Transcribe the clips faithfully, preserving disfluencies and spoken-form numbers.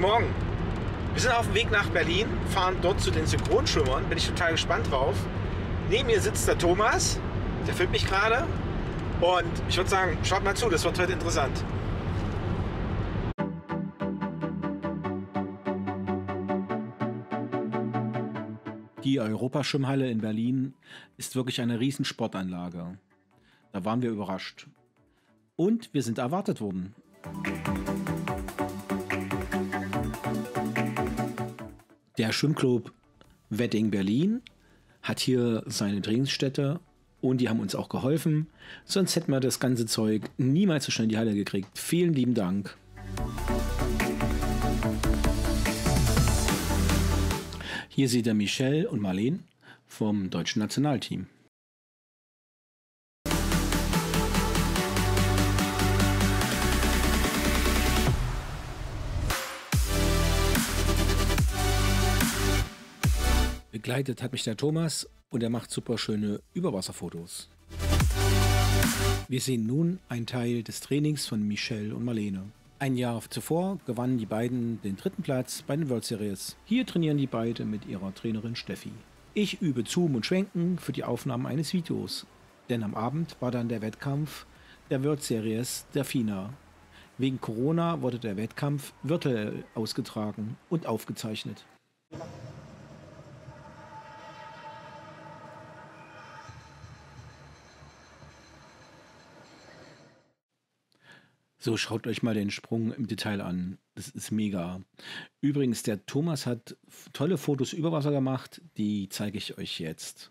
Guten Morgen. Wir sind auf dem Weg nach Berlin, fahren dort zu den Synchronschwimmern. Bin ich total gespannt drauf. Neben mir sitzt der Thomas, der filmt mich gerade. Und ich würde sagen, schaut mal zu, das wird heute interessant. Die Europaschwimmhalle in Berlin ist wirklich eine Riesensportanlage. Da waren wir überrascht. Und wir sind erwartet worden. Der Schwimmclub Wedding Berlin hat hier seine Trainingsstätte und die haben uns auch geholfen. Sonst hätten wir das ganze Zeug niemals so schnell in die Halle gekriegt. Vielen lieben Dank. Hier seht ihr Michelle und Marlene vom deutschen Nationalteam. Begleitet hat mich der Thomas und er macht super schöne Überwasserfotos. Wir sehen nun einen Teil des Trainings von Michelle und Marlene. Ein Jahr zuvor gewannen die beiden den dritten Platz bei den World Series. Hier trainieren die beiden mit ihrer Trainerin Steffi. Ich übe Zoom und Schwenken für die Aufnahmen eines Videos. Denn am Abend war dann der Wettkampf der World Series der FINA. Wegen Corona wurde der Wettkampf virtuell ausgetragen und aufgezeichnet. So, schaut euch mal den Sprung im Detail an. Das ist mega. Übrigens, der Thomas hat tolle Fotos über Wasser gemacht. Die zeige ich euch jetzt.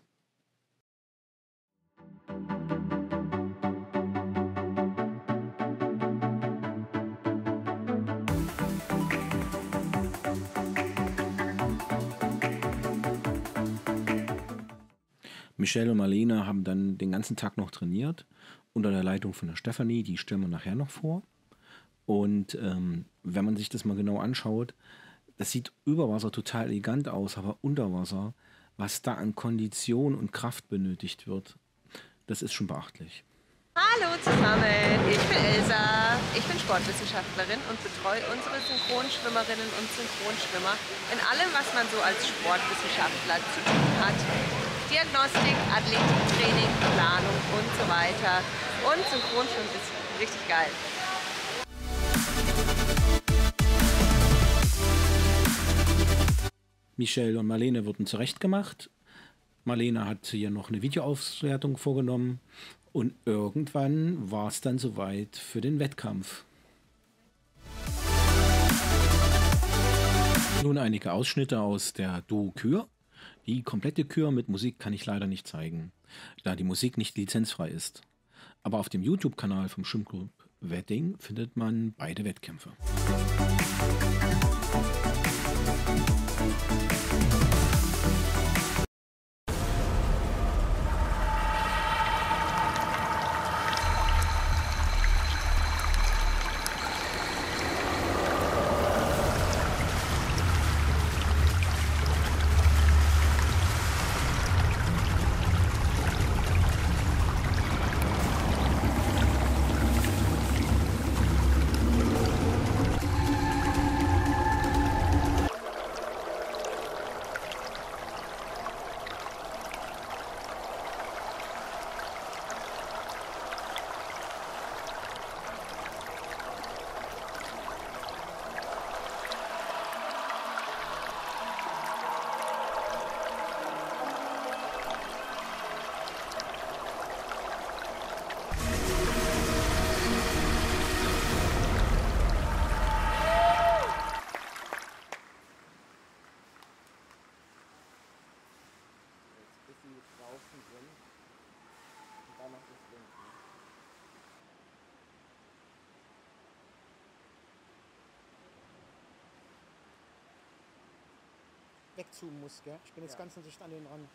Michelle und Marlene haben dann den ganzen Tag noch trainiert. Unter der Leitung von der Stefanie, die stellen wir nachher noch vor. Und ähm, wenn man sich das mal genau anschaut, das sieht über Wasser total elegant aus, aber unter Wasser, was da an Kondition und Kraft benötigt wird, das ist schon beachtlich. Hallo zusammen, ich bin Elsa. Ich bin Sportwissenschaftlerin und betreue unsere Synchronschwimmerinnen und Synchronschwimmer in allem, was man so als Sportwissenschaftler zu tun hat. Diagnostik, Athletiktraining, Planung und so weiter. Und Synchronschwimmen ist richtig geil. Michelle und Marlene wurden zurechtgemacht. Marlene hat hier noch eine Videoauswertung vorgenommen. Und irgendwann war es dann soweit für den Wettkampf. Nun einige Ausschnitte aus der Duo-Kür. Die komplette Kür mit Musik kann ich leider nicht zeigen, da die Musik nicht lizenzfrei ist. Aber auf dem YouTube-Kanal vom Schwimmclub Wedding findet man beide Wettkämpfe. Wegzoomen muss, gell? Ich bin jetzt ja. Ganz dicht an den Rand.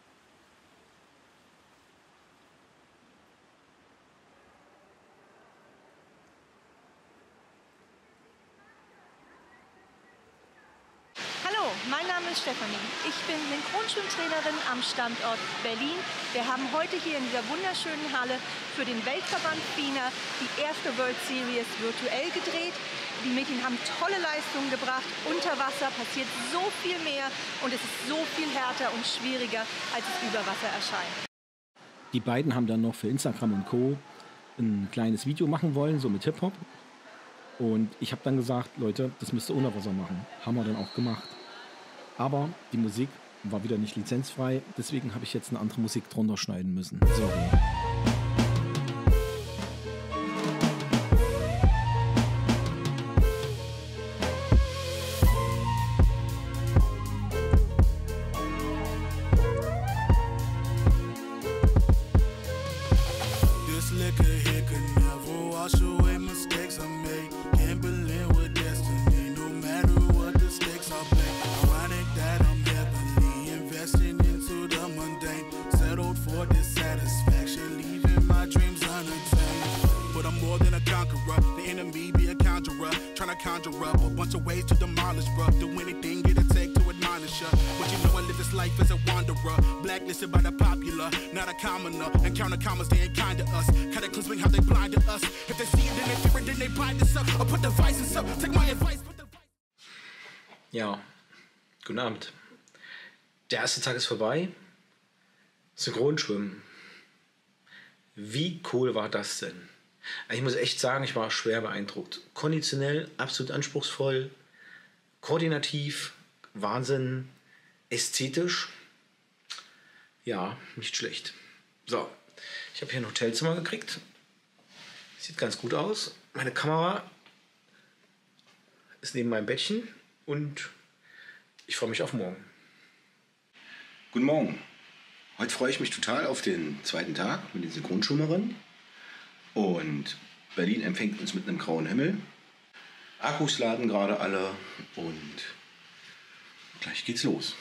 Hallo, mein Name ist ist Stefanie. Ich bin Synchronschwimmtrainerin am Standort Berlin. Wir haben heute hier in dieser wunderschönen Halle für den Weltverband FINA die erste World Series virtuell gedreht. Die Mädchen haben tolle Leistungen gebracht. Unter Wasser passiert so viel mehr und es ist so viel härter und schwieriger, als es über Wasser erscheint. Die beiden haben dann noch für Instagram und Co. ein kleines Video machen wollen, so mit Hip-Hop. Und ich habe dann gesagt, Leute, das müsst ihr unter Wasser machen. Haben wir dann auch gemacht. Aber die Musik war wieder nicht lizenzfrei, deswegen habe ich jetzt eine andere Musik drunter schneiden müssen. Sorry. Ja, guten Abend. Der erste Tag ist vorbei. Synchronschwimmen. Wie cool war das denn? Ich muss echt sagen, ich war schwer beeindruckt. Konditionell, absolut anspruchsvoll, koordinativ, Wahnsinn, ästhetisch. Ja, nicht schlecht. So, ich habe hier ein Hotelzimmer gekriegt. Sieht ganz gut aus. Meine Kamera ist neben meinem Bettchen und ich freue mich auf morgen. Guten Morgen. Heute freue ich mich total auf den zweiten Tag mit den Synchronschwimmerinnen. Und Berlin empfängt uns mit einem grauen Himmel. Akkus laden gerade alle und gleich geht's los.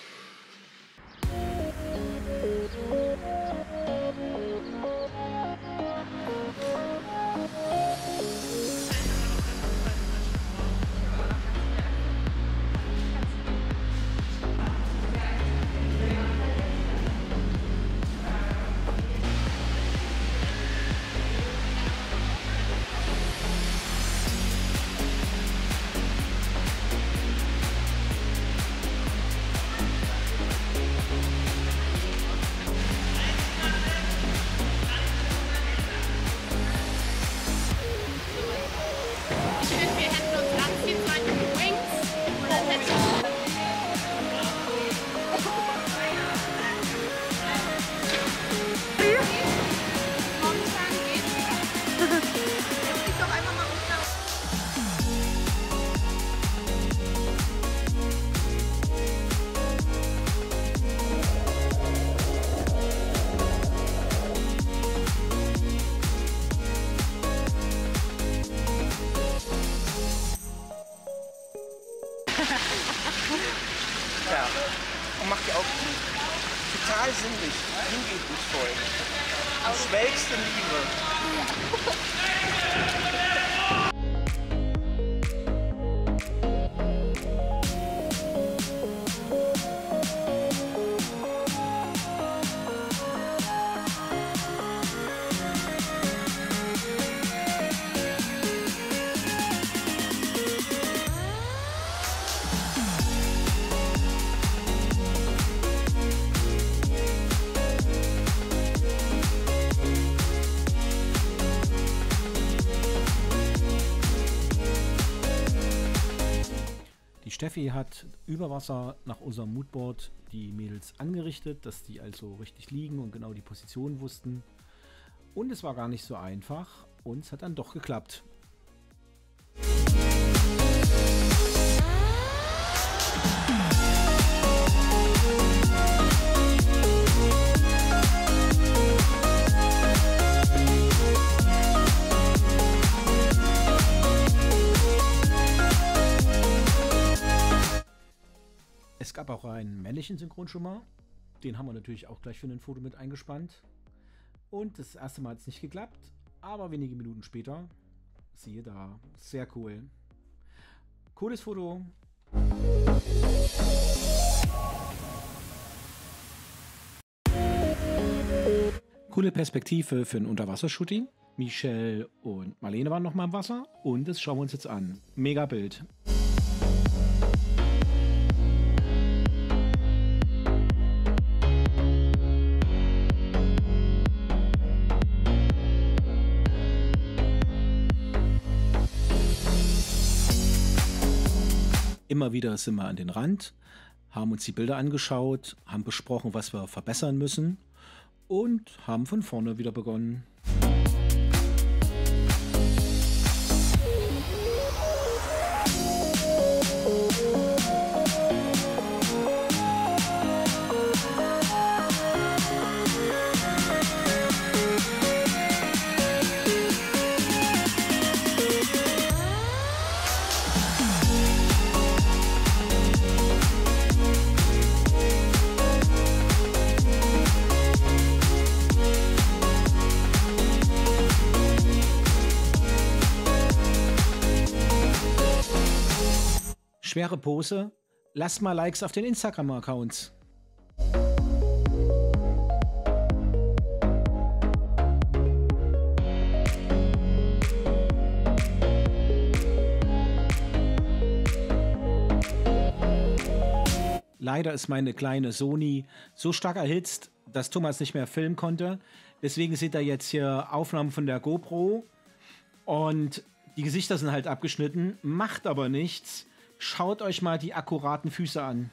Steffi hat über Wasser nach unserem Moodboard die Mädels angerichtet, dass die also richtig liegen und genau die Position wussten. Und es war gar nicht so einfach und es hat dann doch geklappt. Es gab auch einen männlichen Synchronschwimmer, den haben wir natürlich auch gleich für ein Foto mit eingespannt. Und das erste Mal hat es nicht geklappt, aber wenige Minuten später, siehe da, sehr cool. Cooles Foto. Coole Perspektive für ein Unterwassershooting. Michelle und Marlene waren noch mal im Wasser und das schauen wir uns jetzt an. Mega Bild. Immer wieder sind wir an den Rand, haben uns die Bilder angeschaut, haben besprochen, was wir verbessern müssen und haben von vorne wieder begonnen. Schwere Pose, lasst mal Likes auf den Instagram-Accounts. Leider ist meine kleine Sony so stark erhitzt, dass Thomas nicht mehr filmen konnte. Deswegen seht ihr jetzt hier Aufnahmen von der GoPro und die Gesichter sind halt abgeschnitten, macht aber nichts. Schaut euch mal die akkuraten Füße an.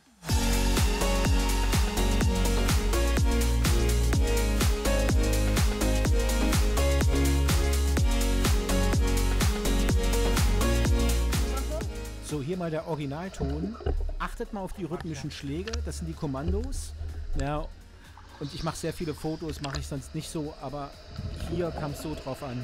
So, hier mal der Originalton. Achtet mal auf die rhythmischen Schläge, das sind die Kommandos. Ja, und ich mache sehr viele Fotos, mache ich sonst nicht so, aber hier kam es so drauf an.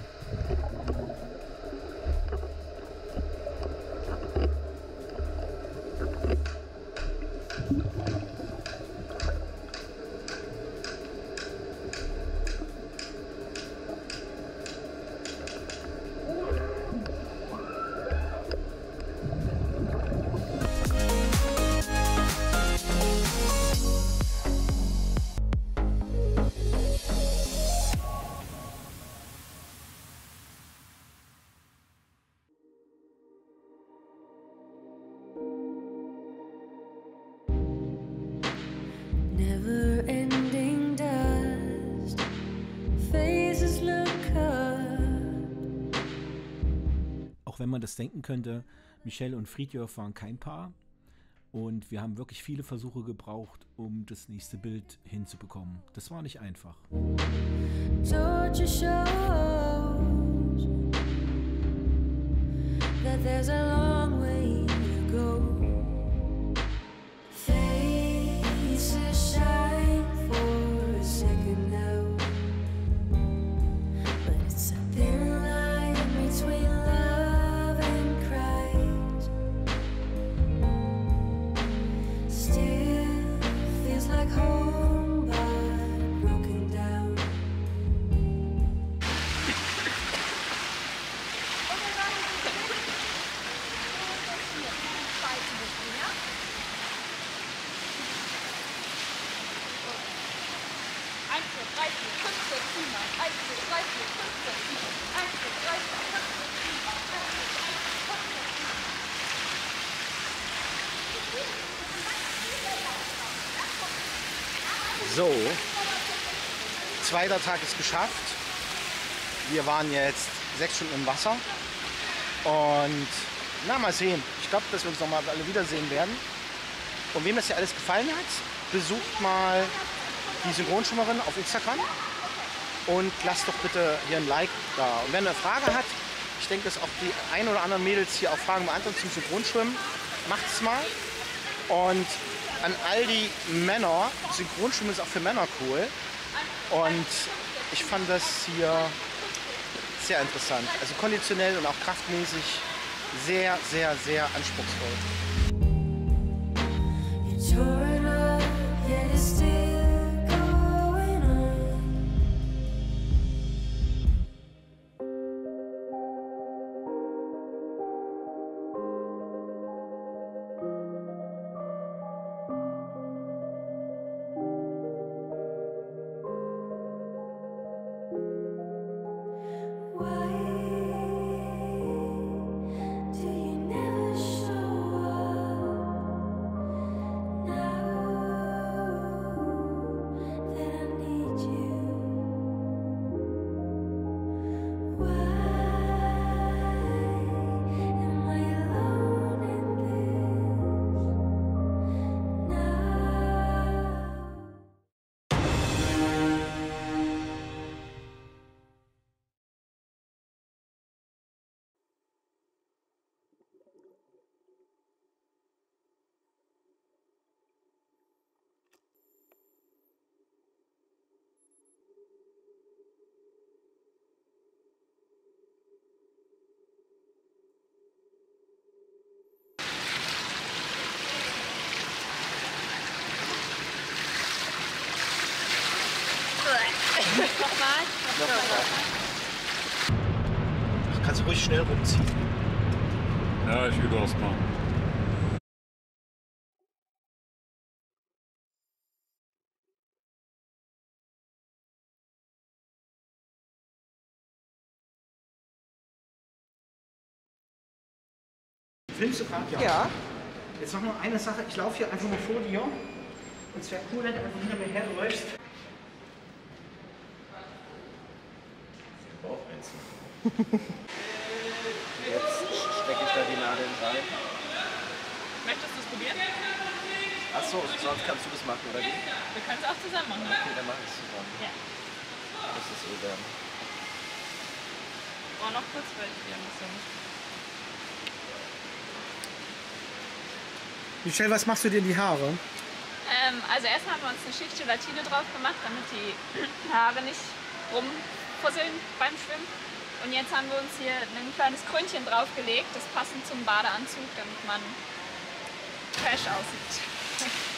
Never-ending dust, faces look up. Auch wenn man das denken könnte, Michelle und Friedjof waren kein Paar und wir haben wirklich viele Versuche gebraucht, um das nächste Bild hinzubekommen. Das war nicht einfach. Torture shows that there's a long way to go. So, zweiter Tag ist geschafft. Wir waren jetzt sechs Stunden im Wasser und na, mal sehen. Ich glaube, dass wir uns nochmal alle wiedersehen werden. Und wem das hier alles gefallen hat, besucht mal die Synchronschwimmerin auf Instagram und lasst doch bitte hier ein Like da. Und wenn ihr eine Frage habt, ich denke, dass auch die ein oder anderen Mädels hier auch Fragen beantworten zum Synchronschwimmen, macht es mal. Und an all die Männer, Synchronschwimmen ist auch für Männer cool und ich fand das hier sehr interessant, also konditionell und auch kraftmäßig sehr, sehr, sehr anspruchsvoll. Ach, kannst du ruhig schnell rumziehen. Ja, ich würde ausmachen. Filmst du gerade? Ja. Ja. Jetzt noch nur eine Sache. Ich laufe hier einfach mal vor dir. Und es wäre cool, wenn du einfach hinter mir herläufst. Jetzt stecke ich da die Nadel rein. Möchtest du es probieren? Achso, sonst kannst du das machen, oder wie? Du kannst auch zusammen machen. Okay, dann mach ich es zusammen. Ja. Das ist eh wärm. Oh, noch kurz, weil ich wieder ein bisschen. Michelle, was machst du dir in die Haare? Ähm, also erstmal haben wir uns eine Schicht Gelatine drauf gemacht, damit die Haare nicht rum beim Schwimmen, und jetzt haben wir uns hier ein kleines Krönchen draufgelegt, das passend zum Badeanzug, damit man fresh aussieht.